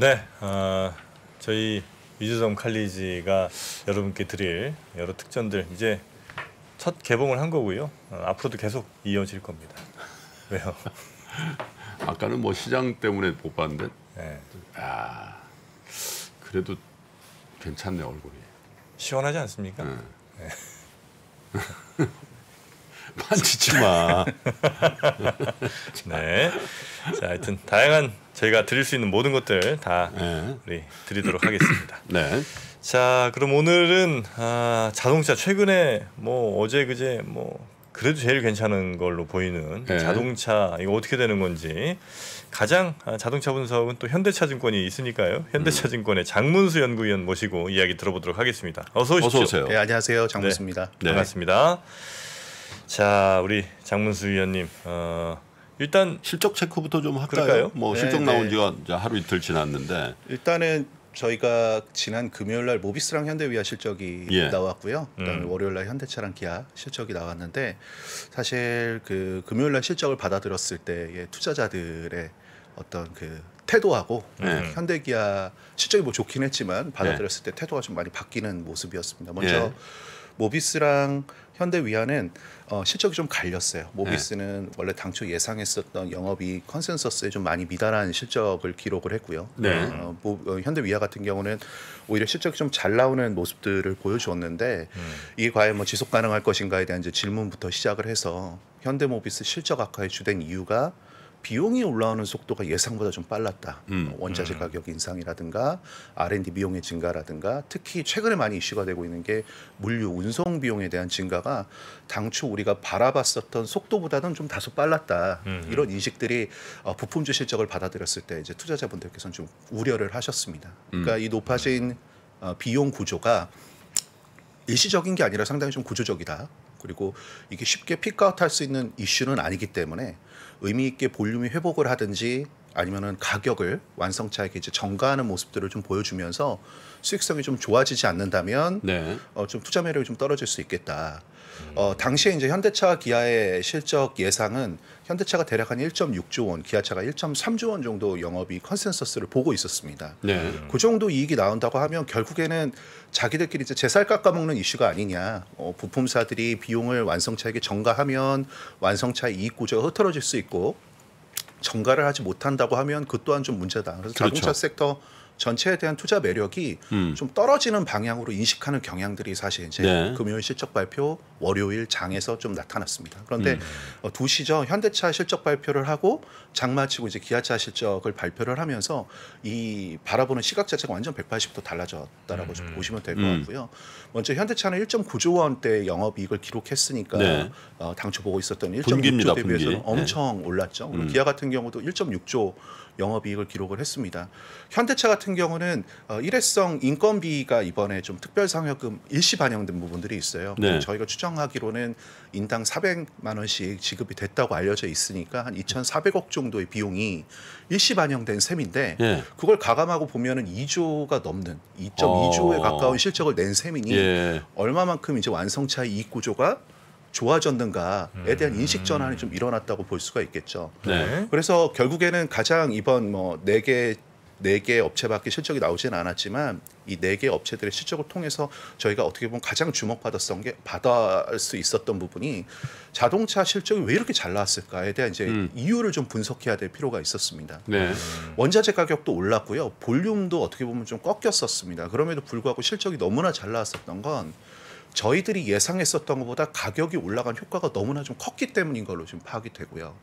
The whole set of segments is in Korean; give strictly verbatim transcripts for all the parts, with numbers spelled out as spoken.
네, 어, 저희 위즈덤 칼리지가 여러분께 드릴 여러 특전들 이제 첫 개봉을 한 거고요. 어, 앞으로도 계속 이어질 겁니다. 왜요? 아까는 뭐 시장 때문에 못 봤는데, 네. 아, 그래도 괜찮네 얼굴이. 시원하지 않습니까? 네. 네. 만지지 마. 네. 자, 하여튼 다양한 저희가 드릴 수 있는 모든 것들 다 네. 우리 드리도록 하겠습니다. 네. 자, 그럼 오늘은 아, 자동차 최근에 뭐 어제 그제 뭐 그래도 제일 괜찮은 걸로 보이는 네. 자동차 이거 어떻게 되는 건지 가장 아, 자동차 분석은 또 현대차증권이 있으니까요. 현대차증권의 장문수 연구위원 모시고 이야기 들어보도록 하겠습니다. 어서 오십시오. 어서 오세요. 네, 안녕하세요. 장문수입니다. 네. 반갑습니다. 자, 우리 장문수 위원님, 어, 일단 실적 체크부터 좀 할까요? 그럴까요? 뭐 네, 실적 나온 지가 네. 하루 이틀 지났는데 일단은 저희가 지난 금요일 날 모비스랑 현대위아 실적이 예. 나왔고요. 그다음에 음. 월요일 날 현대차랑 기아 실적이 나왔는데 사실 그 금요일 날 실적을 받아들였을 때의 투자자들의 어떤 그 태도하고 네. 현대기아 실적이 뭐 좋긴 했지만 받아들였을 네. 때 태도가 좀 많이 바뀌는 모습이었습니다. 먼저 네. 모비스랑 현대위아는 어, 실적이 좀 갈렸어요. 모비스는 네. 원래 당초 예상했었던 영업이익 컨센서스에 좀 많이 미달한 실적을 기록을 했고요. 네. 어, 뭐, 어, 현대위아 같은 경우는 오히려 실적이 좀 잘 나오는 모습들을 보여주었는데 음. 이게 과연 뭐 지속 가능할 것인가에 대한 이제 질문부터 시작을 해서 현대모비스 실적 악화의 주된 이유가 비용이 올라오는 속도가 예상보다 좀 빨랐다. 음. 원자재 가격 인상이라든가 알 앤 디 비용의 증가라든가 특히 최근에 많이 이슈가 되고 있는 게 물류 운송 비용에 대한 증가가 당초 우리가 바라봤었던 속도보다는 좀 다소 빨랐다. 음. 이런 인식들이 부품주 실적을 받아들였을 때 이제 투자자분들께서는 좀 우려를 하셨습니다. 그러니까 음. 이 높아진 비용 구조가 일시적인 게 아니라 상당히 좀 구조적이다. 그리고 이게 쉽게 픽아웃할 수 있는 이슈는 아니기 때문에 의미 있게 볼륨이 회복을 하든지 아니면은 가격을 완성차에게 이제 전가하는 모습들을 좀 보여주면서 수익성이 좀 좋아지지 않는다면 네. 어, 좀 투자 매력이 좀 떨어질 수 있겠다. 음. 어, 당시에 이제 현대차와 기아의 실적 예상은 현대차가 대략 한 일 점 육 조 원, 기아차가 일 점 삼 조 원 정도 영업이익 컨센서스를 보고 있었습니다. 네. 그 정도 이익이 나온다고 하면 결국에는 자기들끼리 이제 제살 깎아먹는 이슈가 아니냐. 어, 부품사들이 비용을 완성차에게 전가하면 완성차의 이익 구조가 흐트러질 수 있고 전가를 하지 못한다고 하면 그 또한 좀 문제다. 그래서 그렇죠. 자동차 섹터 전체에 대한 투자 매력이 음. 좀 떨어지는 방향으로 인식하는 경향들이 사실 이제 네. 금요일 실적 발표, 월요일 장에서 좀 나타났습니다. 그런데 음. 어, 두 시죠. 현대차 실적 발표를 하고 장 마치고 이제 기아차 실적을 발표를 하면서 이 바라보는 시각 자체가 완전 백팔십 도 달라졌다라고 음. 좀 보시면 될 것 음. 같고요. 먼저 현대차는 일 점 구 조 원대 영업이익을 기록했으니까 네. 어, 당초 보고 있었던 일 점 육 조 대비해서는 분기. 엄청 네. 올랐죠. 음. 기아 같은 경우도 일 점 육 조 영업이익을 기록을 했습니다. 현대차 같은 경우는 어, 일회성 인건비가 이번에 좀 특별상여금 일시 반영된 부분들이 있어요. 네. 저희가 추정하기로는 인당 사백만 원씩 지급이 됐다고 알려져 있으니까 한 이천사백억 정도의 비용이 일시 반영된 셈인데 네. 그걸 가감하고 보면은 이 조가 넘는 이 점 이 조에 어... 가까운 실적을 낸 셈이니 예. 얼마만큼 이제 완성차의 이익 구조가 좋아졌는가에 대한 음. 인식 전환이 좀 일어났다고 볼 수가 있겠죠. 네. 그래서 결국에는 가장 이번 뭐 네 개 네 개 업체밖에 실적이 나오진 않았지만 이 네 개 업체들의 실적을 통해서 저희가 어떻게 보면 가장 주목받았던 게 받을 수 있었던 부분이 자동차 실적이 왜 이렇게 잘 나왔을까에 대한 이제 음. 이유를 좀 분석해야 될 필요가 있었습니다. 네. 원자재 가격도 올랐고요. 볼륨도 어떻게 보면 좀 꺾였었습니다. 그럼에도 불구하고 실적이 너무나 잘 나왔었던 건 저희들이 예상했었던 것보다 가격이 올라간 효과가 너무나 좀 컸기 때문인 걸로 지금 파악이 되고요.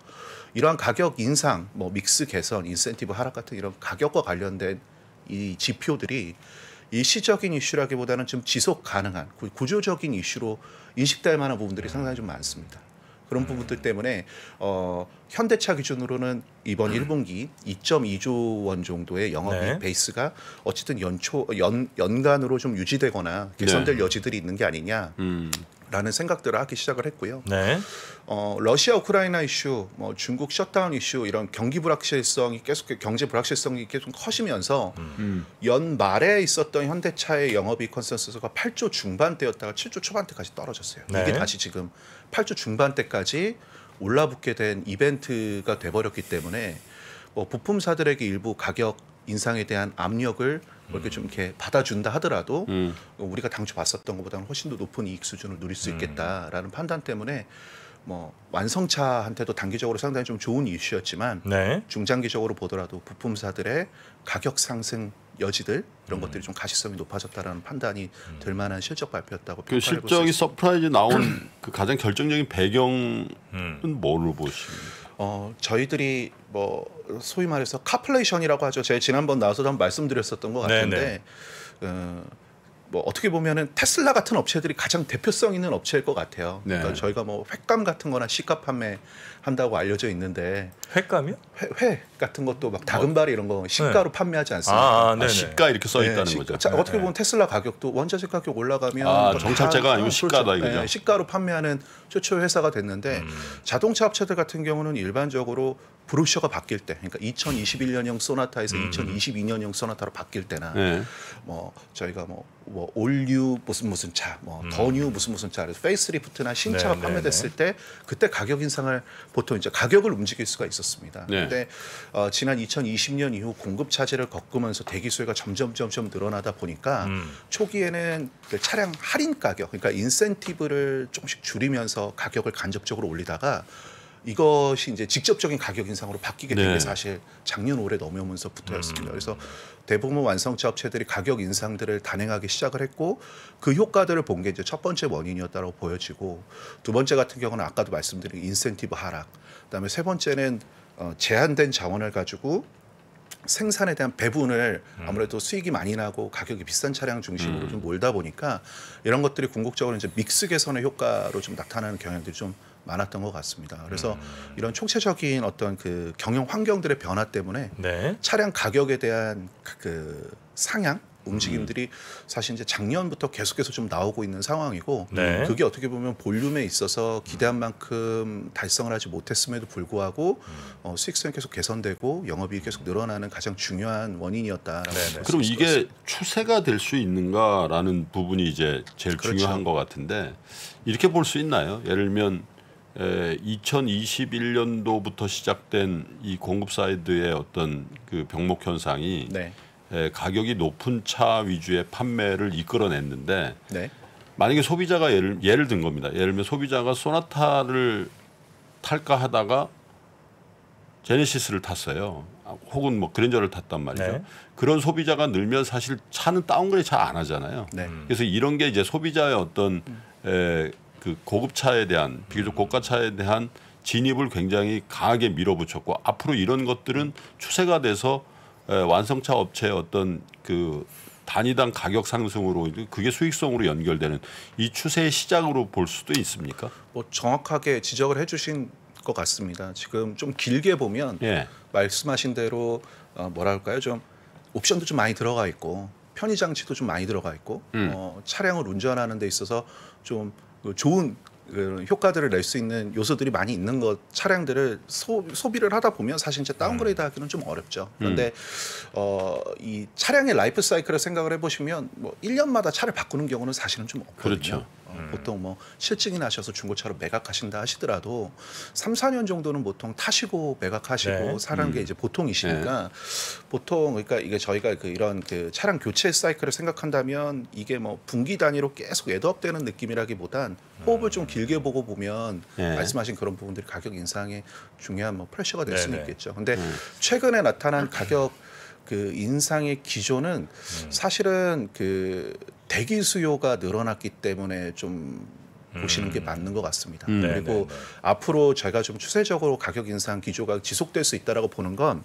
이러한 가격 인상, 뭐 믹스 개선, 인센티브 하락 같은 이런 가격과 관련된 이 지표들이 일시적인 이슈라기보다는 좀 지속 가능한 구조적인 이슈로 인식될 만한 부분들이 상당히 좀 많습니다. 그런 부분들 때문에 어, 현대차 기준으로는 이번 일 분기 이 점 이 조 원 정도의 영업이익 네. 베이스가 어쨌든 연초 연 연간으로 좀 유지되거나 개선될 네. 여지들이 있는 게 아니냐. 음. 라는 생각들을 하기 시작을 했고요. 네. 어, 러시아 우크라이나 이슈, 뭐 중국 셧다운 이슈 이런 경기 불확실성이 계속 경제 불확실성이 계속 커지면서 음. 연말에 있었던 현대차의 영업이익 컨센서스가 팔 조 중반대였다가 칠 조 초반대까지 떨어졌어요. 네. 이게 다시 지금 팔 조 중반대까지 올라붙게 된 이벤트가 돼버렸기 때문에 뭐 부품사들에게 일부 가격 인상에 대한 압력을 이렇게 좀 이렇게 받아준다 하더라도 음. 우리가 당초 봤었던 것보다는 훨씬 더 높은 이익 수준을 누릴 수 있겠다라는 음. 판단 때문에 뭐 완성차한테도 단기적으로 상당히 좀 좋은 이슈였지만 네. 중장기적으로 보더라도 부품사들의 가격 상승 여지들 이런 음. 것들이 좀 가시성이 높아졌다라는 판단이 음. 될 만한 실적 발표였다고 그 실적이 볼 수 있습니다. 서프라이즈 나온 그 가장 결정적인 배경은 음. 뭐로 보십니까? 어 저희들이 뭐 소위 말해서 카플레이션이라고 하죠. 제가 지난번 나와서도 한번 말씀드렸었던 것 같은데 어, 뭐 어떻게 보면은 테슬라 같은 업체들이 가장 대표성 있는 업체일 것 같아요. 네. 그러니까 저희가 뭐 횟감 같은 거나 시가 판매 한다고 알려져 있는데 횟감이요? 회, 회 같은 것도 막 다금바리 이런 거 시가로 네. 판매하지 않습니다. 아, 아, 아, 시가 이렇게 써 있다는 네, 시, 거죠. 자, 네. 어떻게 보면 테슬라 가격도 원자재 가격 올라가면 아, 정찰제가 아니고 시가다 이거죠. 네, 시가로 판매하는 최초의 회사가 됐는데 음. 자동차 업체들 같은 경우는 일반적으로 브로셔가 바뀔 때, 그러니까 이천이십일 년형 소나타에서 음. 이천이십이 년형 소나타로 바뀔 때나 네. 뭐 저희가 뭐, 뭐 올뉴 무슨 무슨 차, 뭐 음. 더뉴 무슨 무슨 차, 그래서 페이스리프트나 신차가 네, 판매됐을 네, 네. 때 그때 가격 인상을 보통 이제 가격을 움직일 수가 있었습니다. 그런데 네. 어, 지난 이천이십 년 이후 공급 차질을 겪으면서 대기 수요가 점점 점점 늘어나다 보니까 음. 초기에는 그 차량 할인 가격, 그러니까 인센티브를 조금씩 줄이면서 가격을 간접적으로 올리다가 이것이 이제 직접적인 가격 인상으로 바뀌게 된 게 네. 사실 작년 올해 넘어오면서부터였습니다. 음. 그래서 대부분 완성차 업체들이 가격 인상들을 단행하기 시작을 했고 그 효과들을 본 게 이제 첫 번째 원인이었다고 보여지고 두 번째 같은 경우는 아까도 말씀드린 인센티브 하락, 그다음에 세 번째는 어, 제한된 자원을 가지고 생산에 대한 배분을 아무래도 음. 수익이 많이 나고 가격이 비싼 차량 중심으로 음. 좀 몰다 보니까 이런 것들이 궁극적으로 이제 믹스 개선의 효과로 좀 나타나는 경향들이 좀 많았던 것 같습니다. 그래서 음. 이런 총체적인 어떤 그 경영 환경들의 변화 때문에 네. 차량 가격에 대한 그 상향 움직임들이 음. 사실 이제 작년부터 계속해서 좀 나오고 있는 상황이고 네. 그게 어떻게 보면 볼륨에 있어서 기대한 만큼 달성을 하지 못했음에도 불구하고 음. 어, 수익성이 계속 개선되고 영업이익이 계속 늘어나는 가장 중요한 원인이었다라고 네. 그럼 이게 같습니다. 추세가 될 수 있는가라는 부분이 이제 제일 그렇죠. 중요한 것 같은데 이렇게 볼 수 있나요? 예를 들면 에, 이천이십일 년도부터 시작된 이 공급 사이드의 어떤 그 병목 현상이 네. 에, 가격이 높은 차 위주의 판매를 이끌어냈는데 네. 만약에 소비자가 예를 예를 든 겁니다. 예를 들면 소비자가 소나타를 탈까 하다가 제네시스를 탔어요. 혹은 뭐 그랜저를 탔단 말이죠. 네. 그런 소비자가 늘면 사실 차는 다운그레이드 잘 안 하잖아요. 네. 그래서 이런 게 이제 소비자의 어떤 에, 그 고급차에 대한 비교적 고가차에 대한 진입을 굉장히 강하게 밀어붙였고 앞으로 이런 것들은 추세가 돼서 완성차 업체의 어떤 그 단위당 가격 상승으로 그게 수익성으로 연결되는 이 추세의 시작으로 볼 수도 있습니까? 뭐 정확하게 지적을 해주신 것 같습니다. 지금 좀 길게 보면 예. 말씀하신 대로 어 뭐랄까요? 좀 옵션도 좀 많이 들어가 있고 편의 장치도 좀 많이 들어가 있고 음. 어 차량을 운전하는 데 있어서 좀 좋은 효과들을 낼 수 있는 요소들이 많이 있는 것 차량들을 소, 소비를 하다 보면 사실 이제 다운그레이드 하기는 좀 어렵죠. 그런데 음. 어, 이 차량의 라이프 사이클을 생각을 해보시면 뭐 일 년마다 차를 바꾸는 경우는 사실은 좀 없거든요. 그렇죠. 어, 보통 뭐 실증이 나셔서 중고차로 매각하신다 하시더라도 삼, 사 년 정도는 보통 타시고 매각하시고 네. 사는 게 음. 이제 보통이시니까 네. 보통 그러니까 이게 저희가 그 이런 그 차량 교체 사이클을 생각한다면 이게 뭐 분기 단위로 계속 애드업되는 느낌이라기보단 호흡을 좀 길게 보고 보면 네. 말씀하신 그런 부분들이 가격 인상에 중요한 뭐 프레셔가 될 수는 네. 있겠죠. 근데 음. 최근에 나타난 가격 그 인상의 기조는 음. 사실은 그 대기 수요가 늘어났기 때문에 좀 음. 보시는 게 맞는 것 같습니다. 음. 그리고 네네. 앞으로 제가 좀 추세적으로 가격 인상 기조가 지속될 수 있다라고 보는 건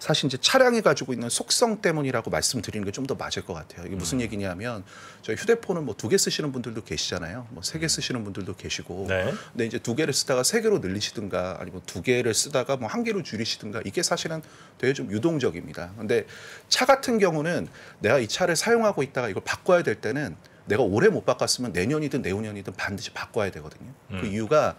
사실 이제 차량이 가지고 있는 속성 때문이라고 말씀드리는 게 좀 더 맞을 것 같아요. 이게 무슨 얘기냐면 저희 휴대폰은 뭐 두 개 쓰시는 분들도 계시잖아요. 뭐 세 개 쓰시는 분들도 계시고, 네. 근데 이제 두 개를 쓰다가 세 개로 늘리시든가, 아니면 두 개를 쓰다가 뭐 한 개로 줄이시든가, 이게 사실은 되게 좀 유동적입니다. 근데 차 같은 경우는 내가 이 차를 사용하고 있다가 이걸 바꿔야 될 때는 내가 올해 못 바꿨으면 내년이든 내후년이든 반드시 바꿔야 되거든요. 음. 그 이유가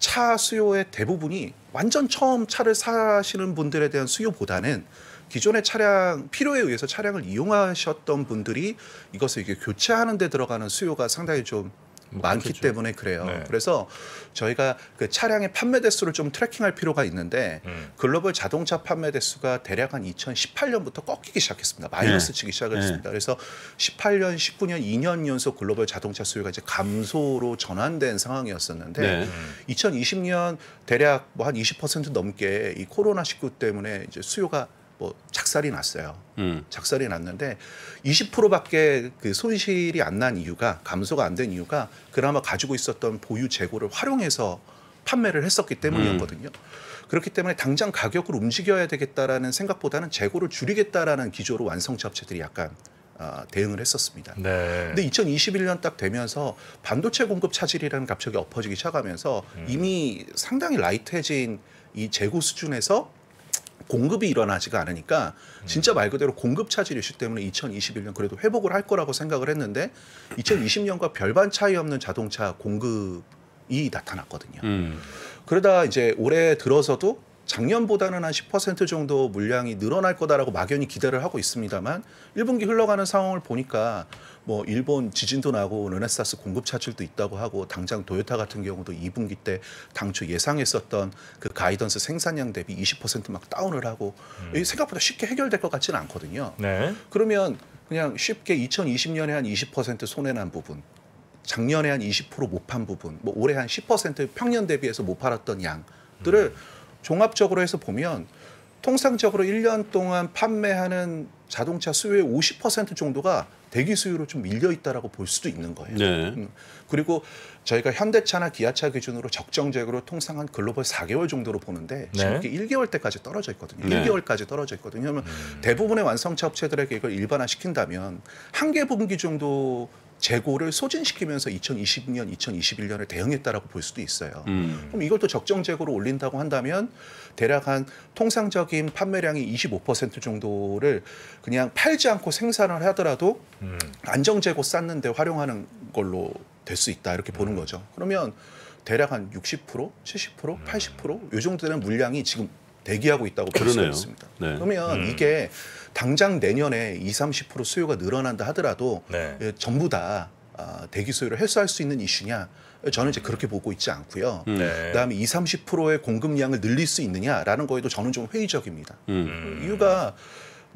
차 수요의 대부분이 완전 처음 차를 사시는 분들에 대한 수요보다는 기존의 차량 필요에 의해서 차량을 이용하셨던 분들이 이것을 이게 교체하는 데 들어가는 수요가 상당히 좀 많기 그렇죠. 때문에 그래요. 네. 그래서 저희가 그 차량의 판매 대수를 좀 트래킹할 필요가 있는데 음. 글로벌 자동차 판매 대수가 대략 한 이천십팔 년부터 꺾이기 시작했습니다. 마이너스 네. 치기 시작했습니다. 네. 그래서 십팔 년, 십구 년, 이 년 연속 글로벌 자동차 수요가 이제 감소로 전환된 상황이었었는데 네. 이천이십 년 대략 뭐 한 이십 퍼센트 넘게 이 코로나 십구 때문에 이제 수요가 뭐 작살이 났어요. 음. 작살이 났는데 이십 퍼센트밖에 그 손실이 안 난 이유가 감소가 안 된 이유가 그나마 가지고 있었던 보유 재고를 활용해서 판매를 했었기 때문이었거든요. 음. 그렇기 때문에 당장 가격을 움직여야 되겠다라는 생각보다는 재고를 줄이겠다라는 기조로 완성차 업체들이 약간 어, 대응을 했었습니다. 네. 근데 이천이십일 년 딱 되면서 반도체 공급 차질이라는 갑자기 엎어지기 시작하면서 음. 이미 상당히 라이트해진 이 재고 수준에서 공급이 일어나지가 않으니까 진짜 말 그대로 공급 차질 이슈 때문에 이천이십일 년 그래도 회복을 할 거라고 생각을 했는데 이천이십 년과 별반 차이 없는 자동차 공급이 나타났거든요. 음. 그러다 이제 올해 들어서도 작년보다는 한 십 퍼센트 정도 물량이 늘어날 거다라고 막연히 기대를 하고 있습니다만 일 분기 흘러가는 상황을 보니까 뭐 일본 지진도 나고 르네사스 공급 차질도 있다고 하고 당장 도요타 같은 경우도 이 분기 때 당초 예상했었던 그 가이던스 생산량 대비 이십 퍼센트 막 다운을 하고 음. 생각보다 쉽게 해결될 것 같지는 않거든요. 네. 그러면 그냥 쉽게 이천이십 년에 한 이십 퍼센트 손해난 부분 작년에 한 이십 퍼센트 못 판 부분 뭐 올해 한 십 퍼센트 평년 대비해서 못 팔았던 양들을 음. 종합적으로 해서 보면 통상적으로 일 년 동안 판매하는 자동차 수요의 오십 퍼센트 정도가 대기 수요로 좀 밀려 있다라고 볼 수도 있는 거예요. 네. 그리고 저희가 현대차나 기아차 기준으로 적정적으로 통상 한 글로벌 사 개월 정도로 보는데 지금 네. 일 개월 때까지 떨어져 있거든요. 네. 일 개월까지 떨어져 있거든요. 왜냐하면 음. 대부분의 완성차 업체들에게 이걸 일반화시킨다면 한 개 분기 정도 재고를 소진시키면서 이천이십 년, 이천이십일 년을 대응했다라고 볼 수도 있어요. 음. 그럼 이걸 또 적정 재고로 올린다고 한다면 대략 한 통상적인 판매량이 이십오 퍼센트 정도를 그냥 팔지 않고 생산을 하더라도 음. 안정 재고 쌓는 데 활용하는 걸로 될 수 있다 이렇게 보는 음. 거죠. 그러면 대략 한 육십 퍼센트, 칠십 퍼센트, 음. 팔십 퍼센트 이 정도 되는 물량이 지금 대기하고 있다고 볼 수 있습니다. 네. 그러면 음. 이게 당장 내년에 이십, 삼십 퍼센트 수요가 늘어난다 하더라도 네. 전부 다 대기 수요를 해소할 수 있는 이슈냐? 저는 이제 그렇게 보고 있지 않고요. 네. 그다음에 이십, 삼십 퍼센트의 공급량을 늘릴 수 있느냐라는 거에도 저는 좀 회의적입니다. 음. 이유가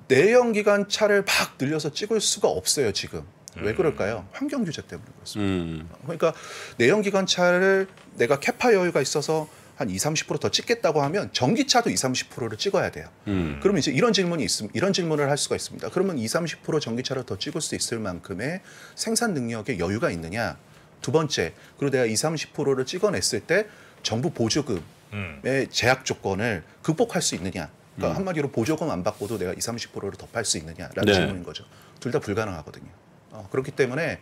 내연기관 차를 막 늘려서 찍을 수가 없어요, 지금. 왜 그럴까요? 환경 규제 때문에 그렇습니다. 음. 그러니까 내연기관 차를 내가 캐파 여유가 있어서 한 이십, 삼십 퍼센트 더 찍겠다고 하면 전기차도 이십, 삼십 퍼센트를 찍어야 돼요. 음. 그러면 이제 이런 질문이 있음, 이런 질문을 할 수가 있습니다. 그러면 이십, 삼십 퍼센트 전기차를 더 찍을 수 있을 만큼의 생산 능력에 여유가 있느냐? 두 번째, 그리고 내가 이십, 삼십 퍼센트를 찍어냈을 때 정부 보조금의 음. 제약 조건을 극복할 수 있느냐? 그러니까 음. 한마디로 보조금 안 받고도 내가 이십, 삼십 퍼센트를 더 팔 수 있느냐라는 네. 질문인 거죠. 둘 다 불가능하거든요. 어, 그렇기 때문에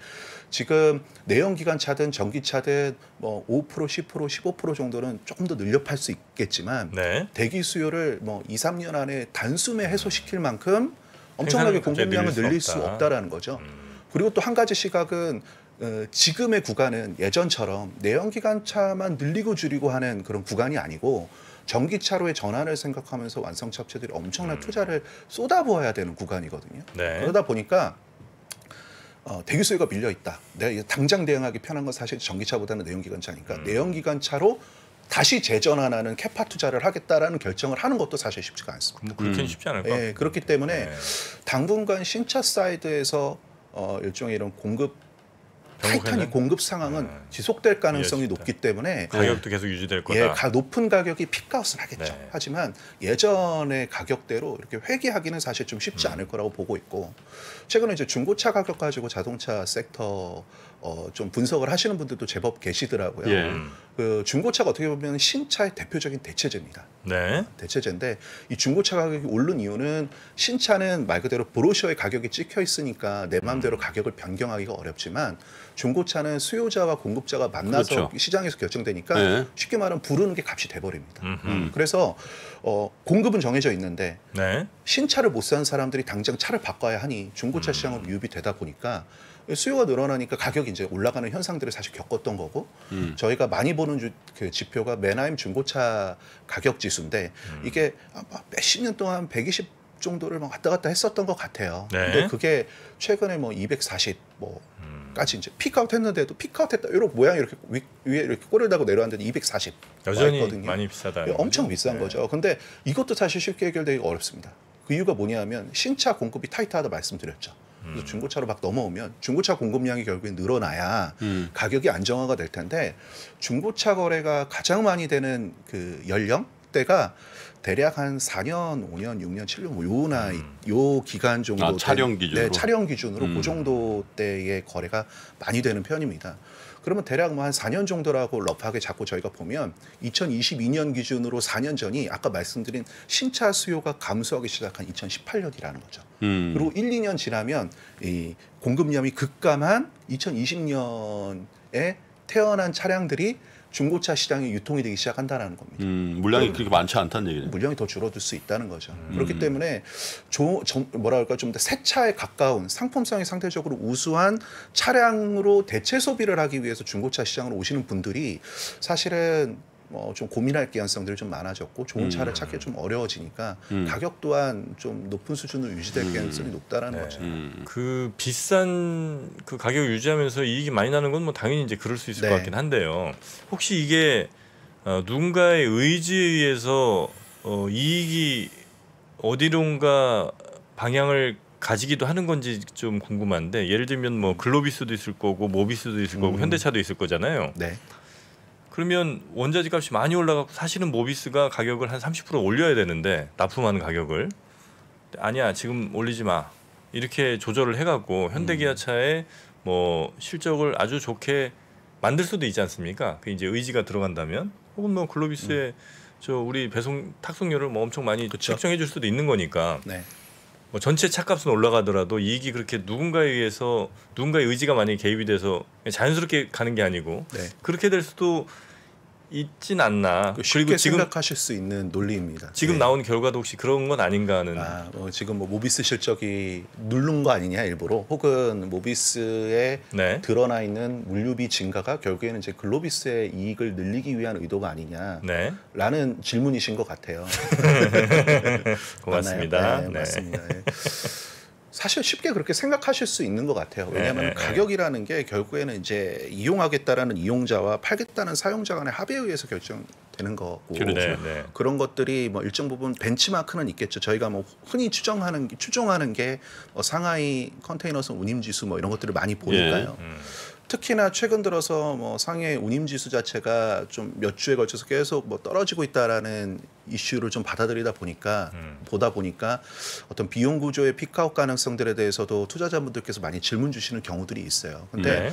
지금 내연기관 차든 전기차든 뭐 오 퍼센트, 십 퍼센트, 십오 퍼센트 정도는 조금 더 늘려 팔 수 있겠지만 네. 대기 수요를 뭐 이, 삼 년 안에 단숨에 해소시킬 만큼 엄청나게 공급량을 늘릴 수, 없다. 수 없다라는 거죠. 음. 그리고 또 한 가지 시각은 어, 지금의 구간은 예전처럼 내연기관 차만 늘리고 줄이고 하는 그런 구간이 아니고 전기차로의 전환을 생각하면서 완성차 업체들이 엄청난 음. 투자를 쏟아부어야 되는 구간이거든요. 네. 그러다 보니까 어, 대기 수요가 밀려 있다. 내가 당장 대응하기 편한 건 사실 전기차보다는 내연기관차니까 음. 내연기관차로 다시 재전환하는 캐파 투자를 하겠다라는 결정을 하는 것도 사실 쉽지가 않습니다. 그렇긴 음. 쉽지 않을 것 같아요. 예, 그렇기 때문에 네. 당분간 신차 사이드에서 어, 일종의 이런 공급 타이탄이 공급 상황은 네. 지속될 가능성이 이어집니다. 높기 때문에 가격도 계속 유지될 거다. 예, 가, 높은 가격이 픽아웃을 하겠죠. 네. 하지만 예전의 가격대로 이렇게 회귀하기는 사실 좀 쉽지 음. 않을 거라고 보고 있고 최근에 이제 중고차 가격 가지고 자동차 섹터 어, 좀 분석을 하시는 분들도 제법 계시더라고요. 예. 그 중고차가 어떻게 보면 신차의 대표적인 대체제입니다. 네. 대체제인데 이 중고차 가격이 오른 이유는 신차는 말 그대로 브로셔의 가격이 찍혀 있으니까 내 마음대로 음. 가격을 변경하기가 어렵지만 중고차는 수요자와 공급자가 만나서 그렇죠. 시장에서 결정되니까 네. 쉽게 말하면 부르는 게 값이 돼버립니다. 음흠. 그래서 어, 공급은 정해져 있는데 네. 신차를 못 산 사람들이 당장 차를 바꿔야 하니 중고차 음. 시장으로 유입이 되다 보니까 수요가 늘어나니까 가격이 이제 올라가는 현상들을 사실 겪었던 거고 음. 저희가 많이 보는 주, 그 지표가 맨하임 중고차 가격 지수인데 음. 이게 몇십 년 동안 백이십 정도를 막 왔다 갔다 했었던 것 같아요. 네. 근데 그게 최근에 뭐 이백사십 뭐 음. 까지 이제 픽아웃 했는데도 픽아웃 했다 이런 모양이 이렇게 위, 위에 이렇게 꼬리를 달고 내려왔는데 이백사십 여전히 있거든요. 많이 비싸다. 엄청 비싼 네. 거죠. 근데 이것도 사실 쉽게 해결되기가 어렵습니다. 그 이유가 뭐냐면 신차 공급이 타이트하다 말씀드렸죠. 그래서 중고차로 막 넘어오면 중고차 공급량이 결국엔 늘어나야 음. 가격이 안정화가 될 텐데 중고차 거래가 가장 많이 되는 그 연령대가 대략 한 사 년, 오 년, 육 년, 칠 년 뭐 요 나이, 요 기간 정도 아, 차량 기준으로, 네, 차량 기준으로 음. 그 정도 때의 거래가 많이 되는 편입니다. 그러면 대략 뭐 한 사 년 정도라고 러프하게 잡고 저희가 보면 이천이십이 년 기준으로 사 년 전이 아까 말씀드린 신차 수요가 감소하기 시작한 이천십팔 년이라는 거죠. 음. 그리고 일, 이 년 지나면 이 공급량이 급감한 이천이십 년에 태어난 차량들이 중고차 시장에 유통이 되기 시작한다는 겁니다. 음, 물량이 그렇게 많지 않다는 얘기네요. 물량이 더 줄어들 수 있다는 거죠. 음. 그렇기 때문에 조, 점, 뭐라 할까 좀 더 새 차에 가까운 상품성이 상대적으로 우수한 차량으로 대체 소비를 하기 위해서 중고차 시장으로 오시는 분들이 사실은 뭐 좀 고민할 개연성들이 좀 많아졌고 좋은 차를 음. 찾기 좀 어려워지니까 음. 가격 또한 좀 높은 수준으로 유지될 개연성이 음. 높다라는 네. 거죠. 음. 그 비싼 그 가격을 유지하면서 이익이 많이 나는 건 뭐 당연히 이제 그럴 수 있을 네. 것 같긴 한데요. 혹시 이게 어, 누군가의 의지에 의해서 어, 이익이 어디론가 방향을 가지기도 하는 건지 좀 궁금한데 예를 들면 뭐 글로비스도 있을 거고 모비스도 있을 거고 음. 현대차도 있을 거잖아요. 네. 그러면 원자재 값이 많이 올라가고 사실은 모비스가 가격을 한 삼십 퍼센트 올려야 되는데 납품하는 가격을 아니야 지금 올리지 마 이렇게 조절을 해갖고 현대기아차의 뭐 실적을 아주 좋게 만들 수도 있지 않습니까? 그 이제 의지가 들어간다면 혹은 뭐 글로비스의 음. 저 우리 배송 탁송료를 뭐 엄청 많이 그쵸. 책정해줄 수도 있는 거니까 네. 뭐 전체 차값은 올라가더라도 이익이 그렇게 누군가에 의해서 누군가의 의지가 만약에 개입이 돼서 자연스럽게 가는 게 아니고 네. 그렇게 될 수도. 있진 않나. 그리고 지금 생각하실 수 있는 논리입니다. 지금 네. 나온 결과도 혹시 그런 건 아닌가 하는. 아, 뭐 지금 뭐 모비스 실적이 누른 거 아니냐 일부러. 혹은 모비스에 네. 드러나 있는 물류비 증가가 결국에는 이제 글로비스의 이익을 늘리기 위한 의도가 아니냐라는 네. 질문이신 것 같아요. 고맙습니다. 네, 네. 맞습니다. 네. 사실 쉽게 그렇게 생각하실 수 있는 것 같아요. 왜냐하면 네, 가격이라는 게 결국에는 이제 이용하겠다라는 이용자와 팔겠다는 사용자 간의 합의에 의해서 결정되는 거고 네, 네. 그런 것들이 뭐 일정 부분 벤치마크는 있겠죠. 저희가 뭐 흔히 추정하는 추정하는 게 뭐 상하이 컨테이너선 운임지수 뭐 이런 것들을 많이 보니까요. 네, 음. 특히나 최근 들어서 뭐 상해 운임지수 자체가 좀 몇 주에 걸쳐서 계속 뭐 떨어지고 있다라는 이슈를 좀 받아들이다 보니까 음. 보다 보니까 어떤 비용 구조의 픽아웃 가능성들에 대해서도 투자자분들께서 많이 질문 주시는 경우들이 있어요. 근데 네.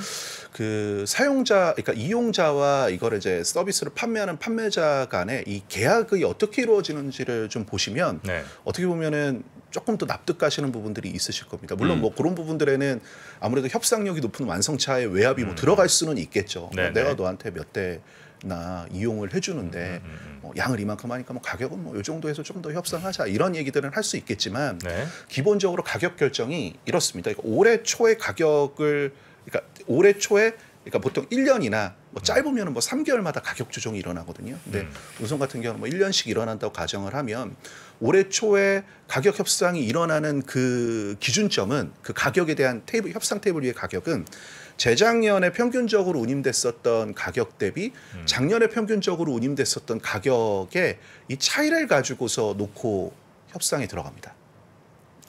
그 사용자, 그러니까 이용자와 이걸 이제 서비스를 판매하는 판매자 간에 이 계약이 어떻게 이루어지는지를 좀 보시면 네. 어떻게 보면은. 조금 더 납득하시는 부분들이 있으실 겁니다. 물론 음. 뭐 그런 부분들에는 아무래도 협상력이 높은 완성차의 외압이 음. 뭐 들어갈 수는 있겠죠. 뭐 내가 너한테 몇 대나 이용을 해주는데 음. 음. 뭐 양을 이만큼 하니까 뭐 가격은 뭐 이 정도에서 좀 더 협상하자 이런 얘기들은 할 수 있겠지만 네. 기본적으로 가격 결정이 이렇습니다. 그러니까 올해 초에 가격을 그러니까 올해 초에 그러니까 보통 일 년이나 뭐 짧으면 뭐 삼 개월마다 가격 조정이 일어나거든요. 근데 음. 우선 같은 경우는 뭐 일 년씩 일어난다고 가정을 하면 올해 초에 가격 협상이 일어나는 그 기준점은 그 가격에 대한 테이블, 협상 테이블 위의 가격은 재작년에 평균적으로 운임됐었던 가격 대비 작년에 평균적으로 운임됐었던 가격에 이 차이를 가지고서 놓고 협상에 들어갑니다.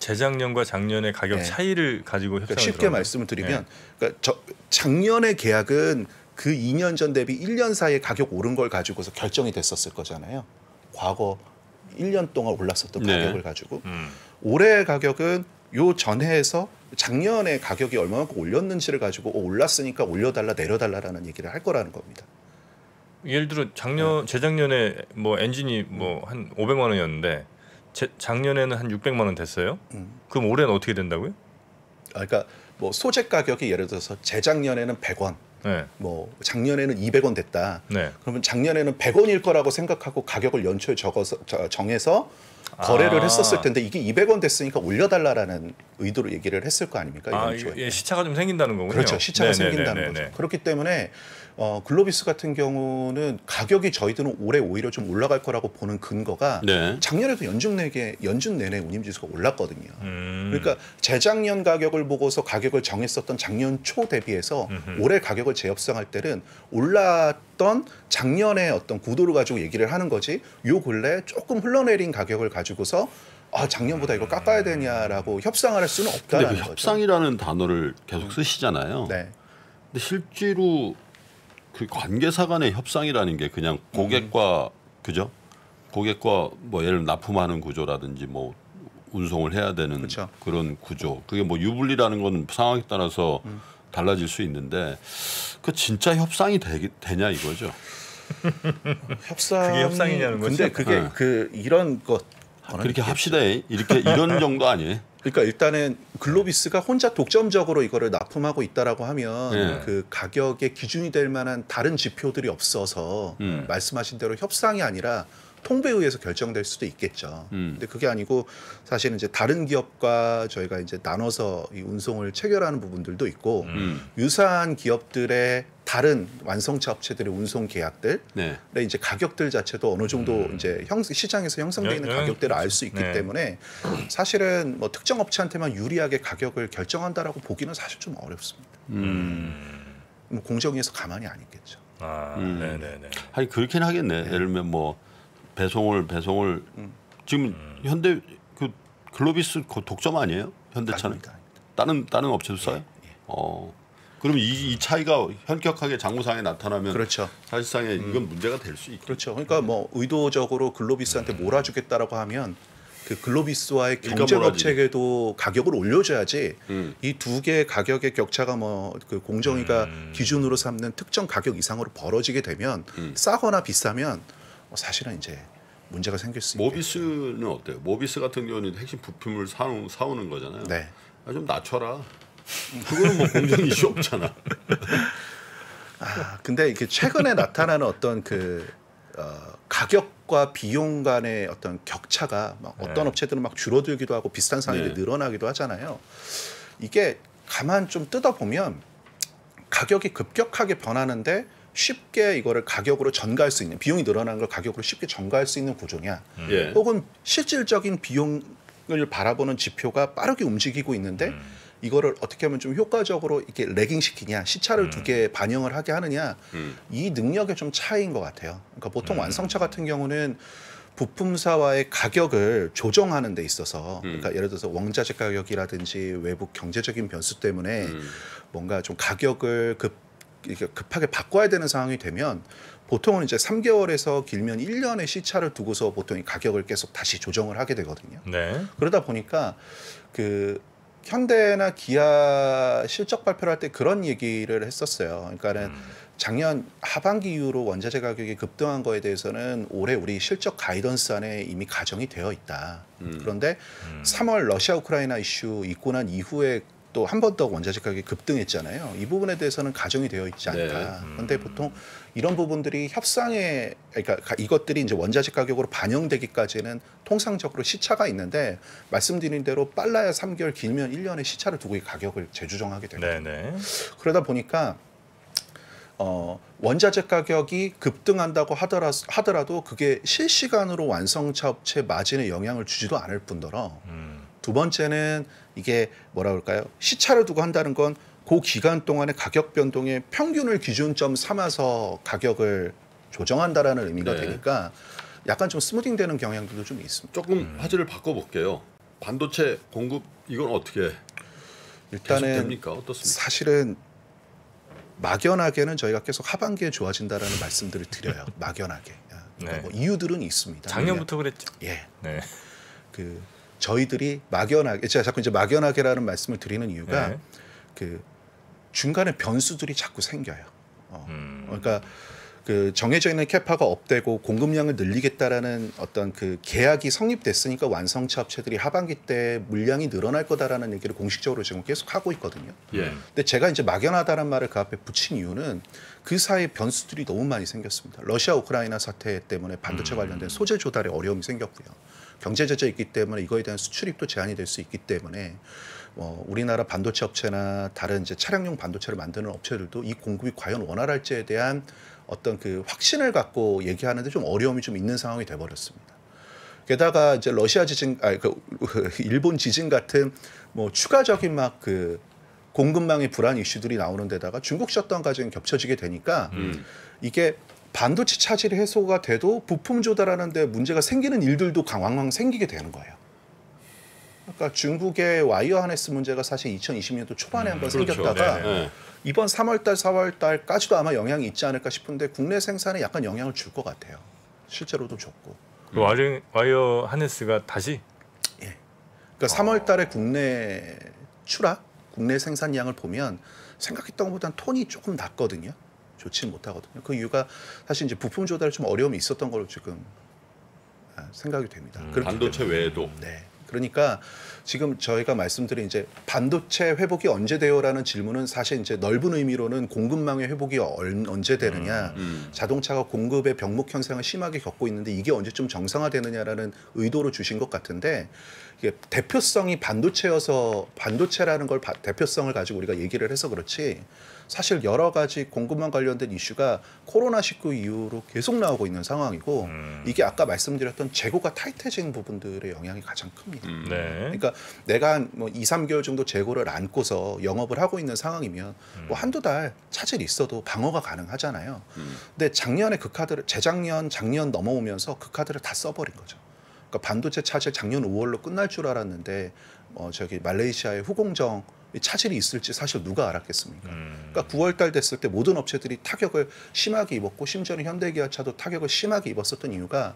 재작년과 작년의 가격 네. 차이를 가지고 협상을 그러니까 쉽게 들어가요? 말씀을 드리면 네. 그러니까 저, 작년의 계약은 그 이 년 전 대비 일 년 사이에 가격 오른 걸 가지고서 결정이 됐었을 거잖아요. 과거 일 년 동안 올랐었던 네. 가격을 가지고 음. 올해의 가격은 요 전해에서 작년에 가격이 얼마만큼 올렸는지를 가지고 어, 올랐으니까 올려달라 내려달라라는 얘기를 할 거라는 겁니다. 예를 들어 작년 재작년에 뭐 엔진이 뭐 한 오백만 원이었는데 제, 작년에는 한 육백만 원 됐어요. 음. 그럼 올해는 어떻게 된다고요? 아, 그러니까 뭐 소재 가격이 예를 들어서 재작년에는 백 원, 네. 뭐 작년에는 이백 원 됐다. 네. 그러면 작년에는 백 원일 거라고 생각하고 가격을 연초에 적어서 정해서 거래를 아. 했었을 텐데 이게 이백 원 됐으니까 올려달라라는 의도로 얘기를 했을 거 아닙니까? 아, 연초에. 예, 시차가 좀 생긴다는 거군요. 그렇죠. 시차가 네네네네. 생긴다는 네네네. 거죠. 그렇기 때문에 어, 글로비스 같은 경우는 가격이 저희들은 올해 오히려 좀 올라갈 거라고 보는 근거가 네. 작년에도 연중 내내 연중 내내 운임지수가 올랐거든요. 음. 그러니까 재작년 가격을 보고서 가격을 정했었던 작년 초 대비해서 음흠. 올해 가격을 재협상할 때는 올랐던 작년의 어떤 구도를 가지고 얘기를 하는 거지 요 근래 조금 흘러내린 가격을 가지고서 아 작년보다 이걸 깎아야 되냐라고 협상을 할 수는 없다는 거죠. 그 협상이라는 단어를 계속 쓰시잖아요. 네. 근데 실제로 그 관계사 간의 협상이라는 게 그냥 고객과 음. 그죠? 고객과 뭐 예를 들면 납품하는 구조라든지 뭐 운송을 해야 되는 그쵸. 그런 구조. 그게 뭐 유불리라는 건 상황에 따라서 음. 달라질 수 있는데 그 진짜 협상이 되, 되냐 이거죠. 협상 그게 협상이냐는 거죠. 근데 그게 네. 그 이런 것 그렇게 합시다. 이렇게 이런 정도 아니에요. 그러니까 일단은 글로비스가 혼자 독점적으로 이거를 납품하고 있다라고 하면 네. 그 가격의 기준이 될 만한 다른 지표들이 없어서 음. 말씀하신 대로 협상이 아니라 통배에 의해서 결정될 수도 있겠죠. 음. 근데 그게 아니고 사실은 이제 다른 기업과 저희가 이제 나눠서 이 운송을 체결하는 부분들도 있고 음. 유사한 기업들의 다른 완성차 업체들의 운송 계약들의 네. 이제 가격들 자체도 어느 정도 음. 이제 형, 시장에서 형성되어 있는 가격들을 알 수 있기 네. 때문에 사실은 뭐 특정 업체한테만 유리하게 가격을 결정한다라고 보기는 사실 좀 어렵습니다. 음. 뭐 공정위에서 가만히 안 있겠죠. 아, 음. 네네네. 아니 그렇긴 하겠네. 네. 예를 들면 뭐 배송을 배송을 음. 지금 음. 현대 그 글로비스 그 독점 아니에요? 현대차는 아닙니다, 아닙니다. 다른 다른 업체도 써요? 예, 예. 어. 그럼 이, 이 차이가 현격하게 장부상에 나타나면 그렇죠. 사실상에 음. 이건 문제가 될 수 있죠. 그렇죠. 그러니까 뭐 의도적으로 글로비스한테 몰아주겠다라고 하면 그 글로비스와의 경쟁 업체에게도 가격을 올려줘야지 음. 이 두 개의 가격의 격차가 뭐 그 공정위가 음. 기준으로 삼는 특정 가격 이상으로 벌어지게 되면 음. 싸거나 비싸면 사실은 이제 문제가 생길 수 있어요. 모비스는 어때요? 모비스 같은 경우는 핵심 부품을 사오, 사오는 거잖아요. 네. 아, 좀 낮춰라. 그거는 뭐 공정 이슈 없잖아. 아, 근데 이게 최근에 나타나는 어떤 그 어, 가격과 비용 간의 어떤 격차가 막 네. 어떤 업체들은 막 줄어들기도 하고 비슷한 상황이 네. 늘어나기도 하잖아요. 이게 가만 좀 뜯어보면 가격이 급격하게 변하는데 쉽게 이거를 가격으로 전가할 수 있는 비용이 늘어나는 걸 가격으로 쉽게 전가할 수 있는 구조냐 예. 혹은 실질적인 비용을 바라보는 지표가 빠르게 움직이고 있는데 음. 이거를 어떻게 하면 좀 효과적으로 이렇게 레깅시키냐 시차를 음. 두 개 반영을 하게 하느냐 음. 이 능력의 좀 차이인 것 같아요. 그러니까 보통 음. 완성차 같은 경우는 부품사와의 가격을 조정하는 데 있어서 음. 그러니까 예를 들어서 원자재 가격이라든지 외부 경제적인 변수 때문에 음. 뭔가 좀 가격을 급 급하게 바꿔야 되는 상황이 되면 보통은 이제 삼 개월에서 길면 일 년의 시차를 두고서 보통 이 가격을 계속 다시 조정을 하게 되거든요. 네. 그러다 보니까 그 현대나 기아 실적 발표를 할 때 그런 얘기를 했었어요. 그러니까는 음. 작년 하반기 이후로 원자재 가격이 급등한 거에 대해서는 올해 우리 실적 가이던스 안에 이미 가정이 되어 있다. 음. 그런데 음. 삼월 러시아 우크라이나 이슈 있고 난 이후에 또 한 번 더 원자재 가격이 급등했잖아요. 이 부분에 대해서는 가정이 되어 있지 않다. 네. 음. 근데 보통 이런 부분들이 협상에 그러니까 이것들이 이제 원자재 가격으로 반영되기까지는 통상적으로 시차가 있는데 말씀드린 대로 빨라야 삼 개월 길면 일 년의 시차를 두고 이 가격을 재조정하게 됩니다. 네네. 그러다 보니까 어, 원자재 가격이 급등한다고 하더라, 하더라도 그게 실시간으로 완성차 업체 마진에 영향을 주지도 않을 뿐더러 음. 두 번째는 이게 뭐라 그럴까요? 시차를 두고 한다는 건 그 기간 동안의 가격 변동의 평균을 기준점 삼아서 가격을 조정한다라는 의미가 네. 되니까 약간 좀 스무딩되는 경향들도 좀 있습니다. 조금 음. 화제를 바꿔볼게요. 반도체 공급 이건 어떻게 일단은 됩니까? 어떻습니까? 사실은 막연하게는 저희가 계속 하반기에 좋아진다라는 말씀들을 드려요. 막연하게. 그러니까 네. 뭐 이유들은 있습니다. 작년부터 그냥, 그랬죠. 예. 네. 그 저희들이 막연하게 제가 자꾸 이제 막연하게라는 말씀을 드리는 이유가 네. 그 중간에 변수들이 자꾸 생겨요. 어. 음. 그러니까 그 정해져 있는 캐파가 업되고 공급량을 늘리겠다라는 어떤 그 계약이 성립됐으니까 완성차 업체들이 하반기 때 물량이 늘어날 거다라는 얘기를 공식적으로 지금 계속 하고 있거든요. 예. 근데 제가 이제 막연하다는 말을 그 앞에 붙인 이유는 그 사이에 변수들이 너무 많이 생겼습니다. 러시아 우크라이나 사태 때문에 반도체 음. 관련된 소재 조달에 어려움이 생겼고요. 경제 제재 있기 때문에 이거에 대한 수출입도 제한이 될 수 있기 때문에 어, 우리나라 반도체 업체나 다른 이제 차량용 반도체를 만드는 업체들도 이 공급이 과연 원활할지에 대한 어떤 그 확신을 갖고 얘기하는데 좀 어려움이 좀 있는 상황이 돼버렸습니다. 게다가 이제 러시아 지진, 아, 그 일본 지진 같은 뭐 추가적인 막 그 공급망의 불안 이슈들이 나오는 데다가 중국 셧다운까지 겹쳐지게 되니까 음. 이게 반도체 차질이 해소가 돼도 부품 조달하는 데 문제가 생기는 일들도 왕왕 생기게 되는 거예요. 그러니까 중국의 와이어 하네스 문제가 사실 이천이십 년도 초반에 음, 한번 그렇죠. 생겼다가 네네. 이번 삼월달, 사월달까지도 아마 영향이 있지 않을까 싶은데 국내 생산에 약간 영향을 줄 것 같아요. 실제로도 줬고. 그 와이어, 와이어 하네스가 다시? 예. 그러니까 어. 삼월달에 국내 출하, 국내 생산량을 보면 생각했던 것보다는 톤이 조금 낮거든요. 좋지는 못하거든요. 그 이유가 사실 이제 부품 조달에 좀 어려움이 있었던 걸로 지금 생각이 됩니다. 음, 반도체 때문에. 외에도. 네. 그러니까 지금 저희가 말씀드린 이제 반도체 회복이 언제 돼요라는 질문은 사실 이제 넓은 의미로는 공급망의 회복이 언제 되느냐, 음, 음. 자동차가 공급의 병목 현상을 심하게 겪고 있는데 이게 언제쯤 정상화되느냐라는 의도로 주신 것 같은데 이게 대표성이 반도체여서 반도체라는 걸 대표성을 가지고 우리가 얘기를 해서 그렇지 사실 여러 가지 공급망 관련된 이슈가 코로나 십구 이후로 계속 나오고 있는 상황이고 음. 이게 아까 말씀드렸던 재고가 타이트해진 부분들의 영향이 가장 큽니다. 음, 네. 그러니까 내가 한 뭐 이삼 개월 정도 재고를 안고서 영업을 하고 있는 상황이면 음. 뭐 한두 달 차질이 있어도 방어가 가능하잖아요. 음. 근데 작년에 그 카드를 재작년, 작년 넘어오면서 그 카드를 다 써버린 거죠. 그러니까 반도체 차질 작년 오월로 끝날 줄 알았는데 어, 저기 말레이시아의 후공정 차질이 있을지 사실 누가 알았겠습니까? 음. 그러니까 구월달 됐을 때 모든 업체들이 타격을 심하게 입었고 심지어는 현대기아차도 타격을 심하게 입었었던 이유가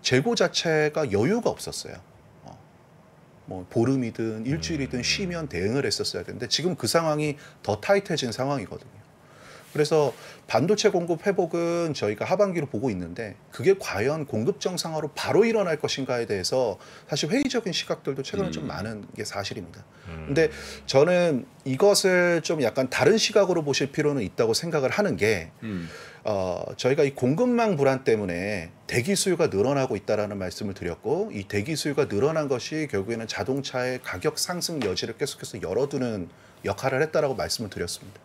재고 자체가 여유가 없었어요. 어. 뭐 보름이든 일주일이든 음. 쉬면 대응을 했었어야 되는데 지금 그 상황이 더 타이트해진 상황이거든요. 그래서 반도체 공급 회복은 저희가 하반기로 보고 있는데 그게 과연 공급 정상화로 바로 일어날 것인가에 대해서 사실 회의적인 시각들도 최근에 음. 좀 많은 게 사실입니다. 음. 근데 저는 이것을 좀 약간 다른 시각으로 보실 필요는 있다고 생각을 하는 게 음. 어, 저희가 이 공급망 불안 때문에 대기 수요가 늘어나고 있다라는 말씀을 드렸고 이 대기 수요가 늘어난 것이 결국에는 자동차의 가격 상승 여지를 계속해서 열어두는 역할을 했다라고 말씀을 드렸습니다.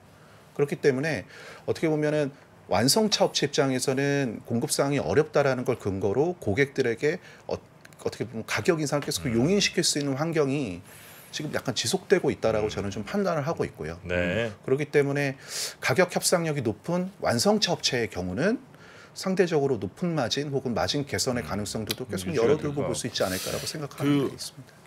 그렇기 때문에 어떻게 보면은 완성차 업체 입장에서는 공급 사항이 어렵다라는 걸 근거로 고객들에게 어, 어떻게 보면 가격 인상을 계속 용인시킬 수 있는 환경이 지금 약간 지속되고 있다라고 저는 좀 판단을 하고 있고요. 네. 그렇기 때문에 가격 협상력이 높은 완성차 업체의 경우는 상대적으로 높은 마진 혹은 마진 개선의 가능성도 계속 열어두고 볼 수 있지 않을까라고 생각하는 게 있습니다.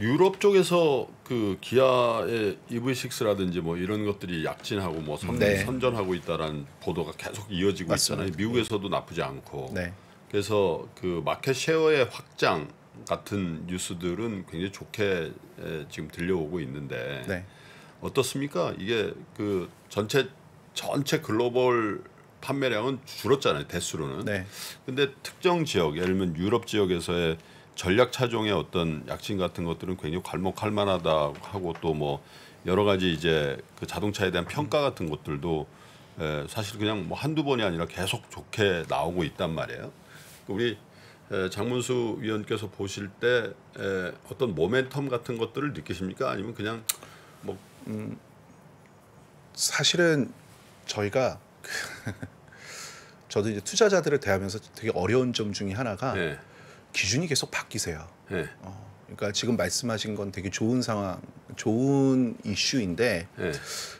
유럽 쪽에서 그 기아의 이브이식스라든지 뭐 이런 것들이 약진하고 뭐 선, 네. 선전하고 있다라는 보도가 계속 이어지고 맞습니다. 있잖아요. 미국에서도 나쁘지 않고. 네. 그래서 그 마켓 셰어의 확장 같은 뉴스들은 굉장히 좋게 지금 들려오고 있는데 네. 어떻습니까? 이게 그 전체 전체 글로벌 판매량은 줄었잖아요. 대수로는. 네. 근데 특정 지역, 예를 들면 유럽 지역에서의 전략 차종의 어떤 약진 같은 것들은 굉장히 괄목할 만하다고 하고 또 뭐 여러 가지 이제 그 자동차에 대한 평가 같은 것들도 에 사실 그냥 뭐 한두 번이 아니라 계속 좋게 나오고 있단 말이에요. 우리 장문수 위원께서 보실 때 에 어떤 모멘텀 같은 것들을 느끼십니까? 아니면 그냥 뭐 음, 사실은 저희가 저도 이제 투자자들을 대하면서 되게 어려운 점 중에 하나가 네. 기준이 계속 바뀌세요. 네. 어, 그러니까 지금 말씀하신 건 되게 좋은 상황, 좋은 이슈인데 네.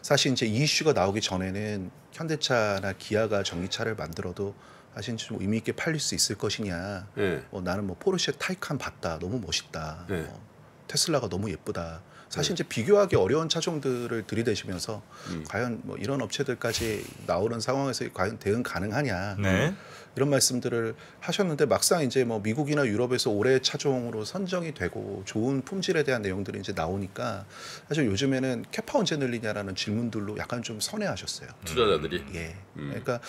사실 이제 이 이슈가 나오기 전에는 현대차나 기아가 전기차를 만들어도 사실 좀 의미 있게 팔릴 수 있을 것이냐. 네. 어, 나는 뭐 포르쉐 타이칸 봤다, 너무 멋있다. 네. 어, 테슬라가 너무 예쁘다. 사실 이제 비교하기 어려운 차종들을 들이대시면서 음. 과연 뭐 이런 업체들까지 나오는 상황에서 과연 대응 가능하냐. 네. 이런 말씀들을 하셨는데 막상 이제 뭐 미국이나 유럽에서 올해의 차종으로 선정이 되고 좋은 품질에 대한 내용들이 이제 나오니까 사실 요즘에는 캐파 언제 늘리냐라는 질문들로 약간 좀 선회하셨어요. 투자자들이. 예. 음. 그러니까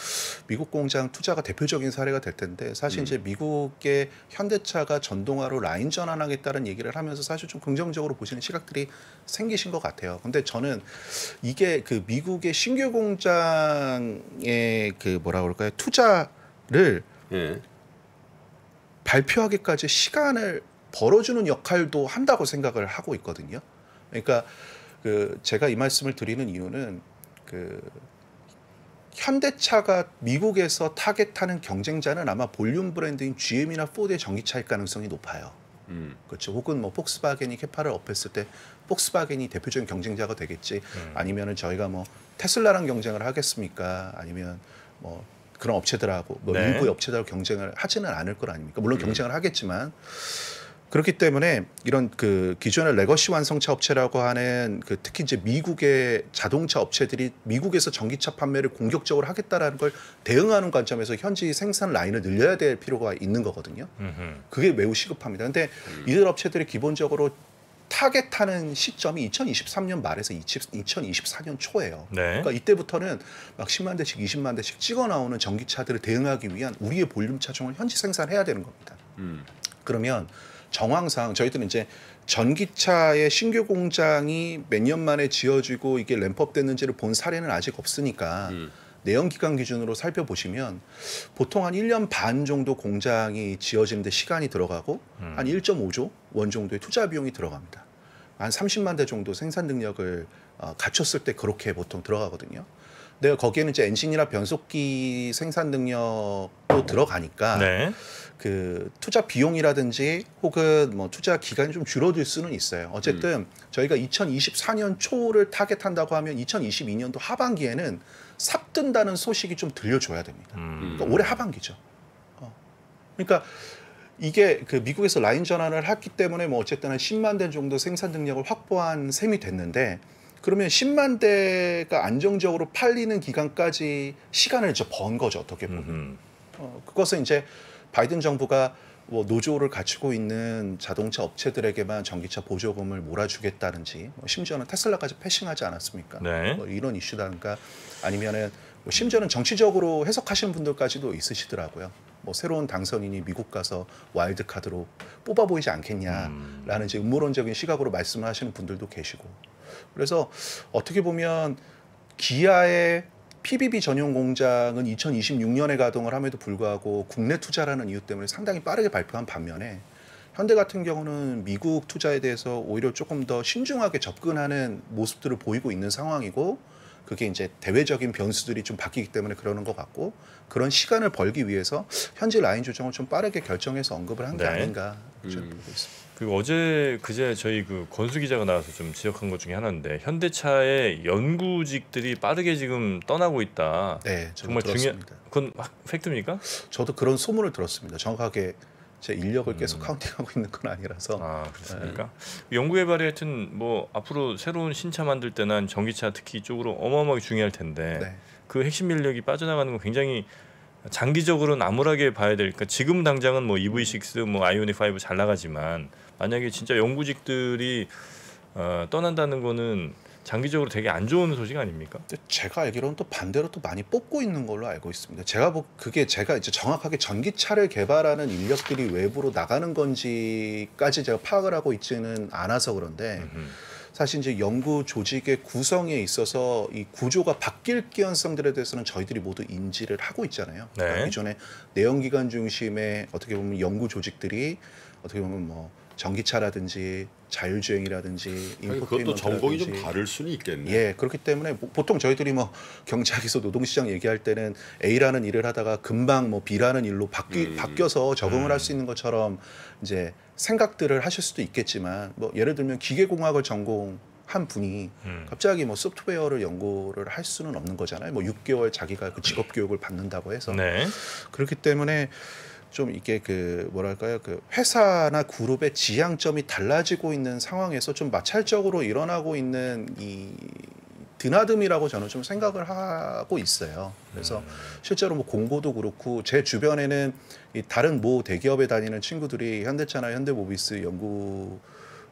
미국 공장 투자가 대표적인 사례가 될 텐데 사실 음. 이제 미국의 현대차가 전동화로 라인 전환하겠다는 얘기를 하면서 사실 좀 긍정적으로 보시는 시각들이 생기신 것 같아요. 근데 저는 이게 그 미국의 신규 공장의 그 뭐라 그럴까요? 투자를 예. 발표하기까지 시간을 벌어주는 역할도 한다고 생각을 하고 있거든요. 그러니까 그 제가 이 말씀을 드리는 이유는 그 현대차가 미국에서 타겟하는 경쟁자는 아마 볼륨 브랜드인 지엠이나 포드의 전기차일 가능성이 높아요. 음. 그렇죠. 혹은 뭐 폭스바겐이 캐파를 업했을 때 폭스바겐이 대표적인 경쟁자가 되겠지. 음. 아니면은 저희가 뭐 테슬라랑 경쟁을 하겠습니까? 아니면 뭐 그런 업체들하고 뭐 네. 미국의 업체들하고 경쟁을 하지는 않을 거 아닙니까? 물론 경쟁을 음. 하겠지만. 그렇기 때문에 이런 그 기존의 레거시 완성차 업체라고 하는 그 특히 이제 미국의 자동차 업체들이 미국에서 전기차 판매를 공격적으로 하겠다라는 걸 대응하는 관점에서 현지 생산 라인을 늘려야 될 필요가 있는 거거든요. 음흠. 그게 매우 시급합니다. 근데 음. 이들 업체들이 기본적으로 타겟하는 시점이 이천이십삼 년 말에서 이천이십사 년 초예요. 네. 그러니까 이때부터는 막 십만 대씩 이십만 대씩 찍어 나오는 전기차들을 대응하기 위한 우리의 볼륨 차종을 현지 생산해야 되는 겁니다. 음. 그러면 정황상 저희들은 이제 전기차의 신규 공장이 몇 년 만에 지어지고 이게 램프업 됐는지를 본 사례는 아직 없으니까 음. 내연기관 기준으로 살펴보시면 보통 한 일 년 반 정도 공장이 지어지는데 시간이 들어가고 음. 한 일 점 오 조 원 정도의 투자 비용이 들어갑니다. 한 삼십만 대 정도 생산 능력을 어, 갖췄을 때 그렇게 보통 들어가거든요. 근데 거기에는 이제 엔진이나 변속기 생산 능력도 들어가니까 네. 그 투자 비용이라든지 혹은 뭐 투자 기간이 좀 줄어들 수는 있어요. 어쨌든 음. 저희가 이천이십사 년 초를 타겟한다고 하면 이천이십이 년도 하반기에는 삽든다는 소식이 좀 들려줘야 됩니다. 음. 그러니까 올해 하반기죠. 어. 그러니까 이게 그 미국에서 라인 전환을 했기 때문에 뭐 어쨌든 한 십만 대 정도 생산 능력을 확보한 셈이 됐는데 그러면 십만 대가 안정적으로 팔리는 기간까지 시간을 이제 번 거죠. 어떻게 보면. 어, 그것은 이제 바이든 정부가 뭐 노조를 갖추고 있는 자동차 업체들에게만 전기차 보조금을 몰아주겠다는지 심지어는 테슬라까지 패싱하지 않았습니까? 네. 뭐 이런 이슈라든가 아니면은 뭐 심지어는 정치적으로 해석하시는 분들까지도 있으시더라고요. 뭐 새로운 당선인이 미국 가서 와일드카드로 뽑아 보이지 않겠냐라는 이제 음모론적인 시각으로 말씀을 하시는 분들도 계시고 그래서 어떻게 보면 기아의 피비비 전용 공장은 이천이십육 년에 가동을 함에도 불구하고 국내 투자라는 이유 때문에 상당히 빠르게 발표한 반면에 현대 같은 경우는 미국 투자에 대해서 오히려 조금 더 신중하게 접근하는 모습들을 보이고 있는 상황이고 그게 이제 대외적인 변수들이 좀 바뀌기 때문에 그러는 것 같고 그런 시간을 벌기 위해서 현지 라인 조정을 좀 빠르게 결정해서 언급을 한 게 네. 아닌가 저는 음. 보고 있습니다. 그리고 어제 그제 저희 그 권수 기자가 나와서 좀 지적한 것 중에 하나인데 현대차의 연구직들이 빠르게 지금 떠나고 있다. 네, 정말 중요한 그건 팩트입니까? 저도 그런 소문을 들었습니다. 정확하게 제 인력을 계속 음. 카운팅하고 있는 건 아니라서. 아 그렇습니까? 네. 연구개발이 하여튼 뭐 앞으로 새로운 신차 만들 때나 전기차 특히 이쪽으로 어마어마하게 중요할 텐데 네. 그 핵심 인력이 빠져나가는 건 굉장히 장기적으로는 암울하게 봐야 되니까 지금 당장은 뭐 이브이식스, 뭐 아이오닉 파이브 잘 나가지만 만약에 진짜 연구직들이 어, 떠난다는 거는 장기적으로 되게 안 좋은 소식 아닙니까? 제가 알기로는 또 반대로 또 많이 뽑고 있는 걸로 알고 있습니다. 제가 보, 그게 제가 이제 정확하게 전기차를 개발하는 인력들이 외부로 나가는 건지까지 제가 파악을 하고 있지는 않아서 그런데 음흠. 사실 이제 연구 조직의 구성에 있어서 이 구조가 바뀔 기연성들에 대해서는 저희들이 모두 인지를 하고 있잖아요. 네. 그러니까 기존에 내연기관 중심의 어떻게 보면 연구 조직들이 어떻게 보면 뭐 전기차라든지 자율주행이라든지 인포테인먼트라든지 그것도 전공이 좀 다를 수는 있겠네요. 예, 그렇기 때문에 보통 저희들이 뭐 경제학에서 노동시장 얘기할 때는 A라는 일을 하다가 금방 뭐 B라는 일로 바뀌, 음. 바뀌어서 적응을 음. 할 수 있는 것처럼 이제 생각들을 하실 수도 있겠지만 뭐 예를 들면 기계공학을 전공한 분이 음. 갑자기 뭐 소프트웨어를 연구를 할 수는 없는 거잖아요. 뭐 육 개월 자기가 그 직업 교육을 받는다고 해서 네. 그렇기 때문에 좀 이게 그 뭐랄까요 그 회사나 그룹의 지향점이 달라지고 있는 상황에서 좀 마찰적으로 일어나고 있는 이 드나듦이라고 저는 좀 생각을 하고 있어요. 그래서 음. 실제로 뭐 공고도 그렇고 제 주변에는 이 다른 모 대기업에 다니는 친구들이 현대차나 현대모비스 연구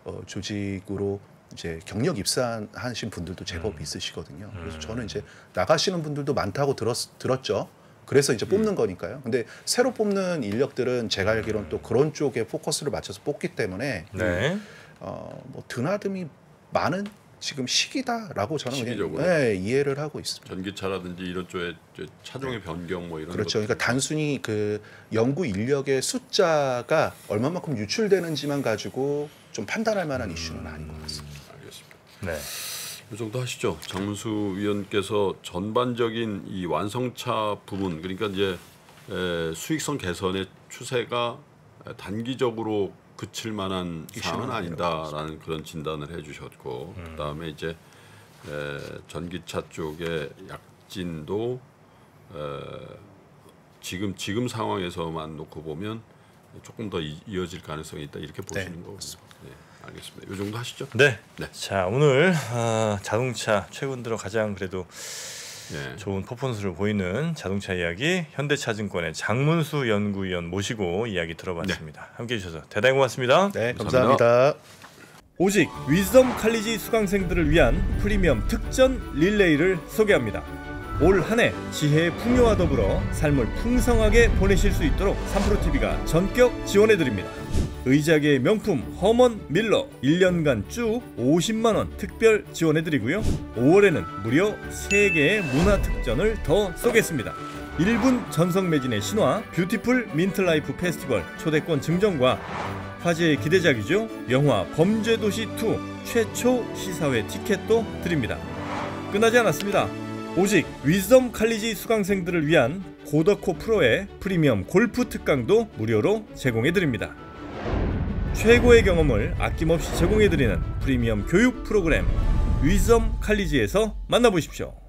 어, 조직으로 이제 경력 입사하신 분들도 제법 음. 있으시거든요. 그래서 저는 이제 나가시는 분들도 많다고 들었, 들었죠. 그래서 이제 뽑는 음. 거니까요. 근데 새로 뽑는 인력들은 제가 알기로는 또 그런 쪽에 포커스를 맞춰서 뽑기 때문에 네. 어, 뭐 드나듦이 많은 지금 시기다라고 저는 시기적으로. 그냥 네, 이해를 하고 있습니다. 전기차라든지 이런 쪽에 차종의 네. 변경 뭐 이런 그렇죠. 것들. 그러니까 단순히 그 연구 인력의 숫자가 얼마만큼 유출되는지만 가지고 좀 판단할 만한 음. 이슈는 아닌 것 같습니다. 알겠습니다. 네. 이 정도 하시죠. 장문수 위원께서 전반적인 이 완성차 부분, 그러니까 이제 수익성 개선의 추세가 단기적으로 그칠 만한 사안은 아니다라는 그런 진단을 해주셨고, 음. 그다음에 이제 에, 전기차 쪽의 약진도 에, 지금 지금 상황에서만 놓고 보면 조금 더 이, 이어질 가능성이 있다 이렇게 보시는 네, 거고. 네, 알겠습니다. 이 정도 하시죠. 네. 네. 자 오늘 어, 자동차 최근 들어 가장 그래도 네. 좋은 퍼포먼스를 보이는 자동차 이야기 현대차증권의 장문수 연구위원 모시고 이야기 들어봤습니다. 네. 함께해 주셔서 대단히 고맙습니다. 네, 감사합니다. 감사합니다. 오직 위즈덤 칼리지 수강생들을 위한 프리미엄 특전 릴레이를 소개합니다. 올 한 해 지혜의 풍요와 더불어 삶을 풍성하게 보내실 수 있도록 삼프로티비가 전격 지원해드립니다. 의자계의 명품 허먼 밀러 일 년간 쭉 오십만 원 특별 지원해드리고요. 오월에는 무려 세 개의 문화 특전을 더 쏘겠습니다. 일 분 전성 매진의 신화 뷰티풀 민트 라이프 페스티벌 초대권 증정과 화제의 기대작이죠. 영화 범죄도시 투 최초 시사회 티켓도 드립니다. 끝나지 않았습니다. 오직 위즈덤 칼리지 수강생들을 위한 고덕호 프로의 프리미엄 골프 특강도 무료로 제공해드립니다. 최고의 경험을 아낌없이 제공해드리는 프리미엄 교육 프로그램 위즈덤 칼리지에서 만나보십시오.